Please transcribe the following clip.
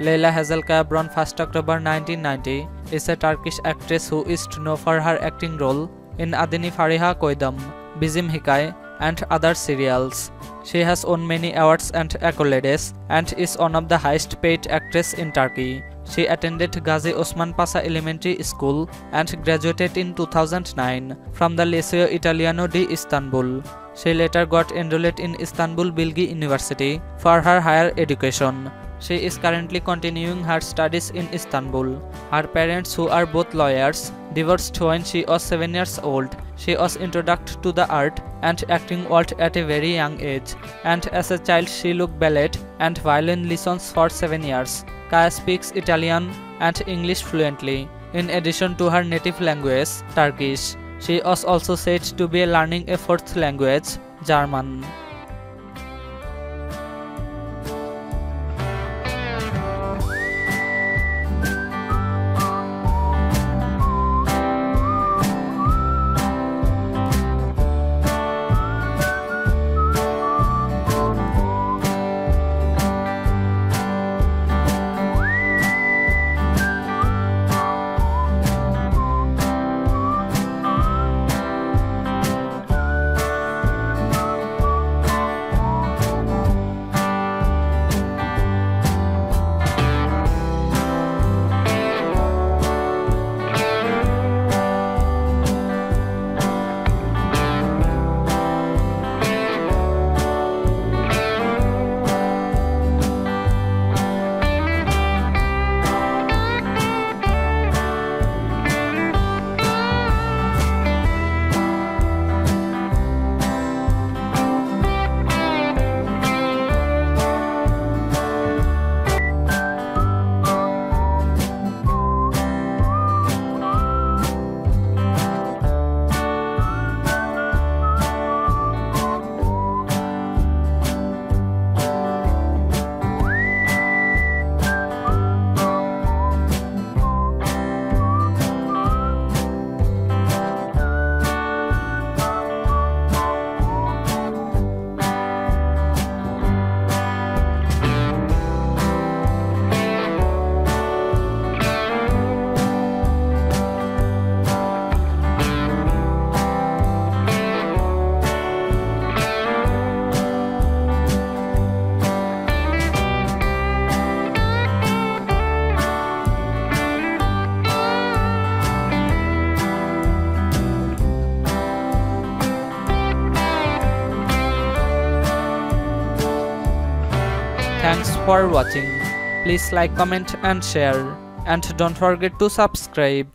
Leila Hazelkaya, born 1st October 1990, is a Turkish actress who is to know for her acting role in Adini Fariha Koydam, Bizim Hikai, and other serials. She has won many awards and accolades and is one of the highest paid actresses in Turkey. She attended Gazi Osman Pasa Elementary School and graduated in 2009 from the Liceo Italiano di Istanbul. She later got enrolled in Istanbul Bilgi University for her higher education. She is currently continuing her studies in Istanbul. Her parents, who are both lawyers, divorced when she was 7 years old. She was introduced to the art and acting world at a very young age, and as a child she took ballet and violin lessons for 7 years. Kaya speaks Italian and English fluently, in addition to her native language, Turkish. She was also said to be learning a 4th language, German. Thanks for watching. Please like, comment and share, and don't forget to subscribe.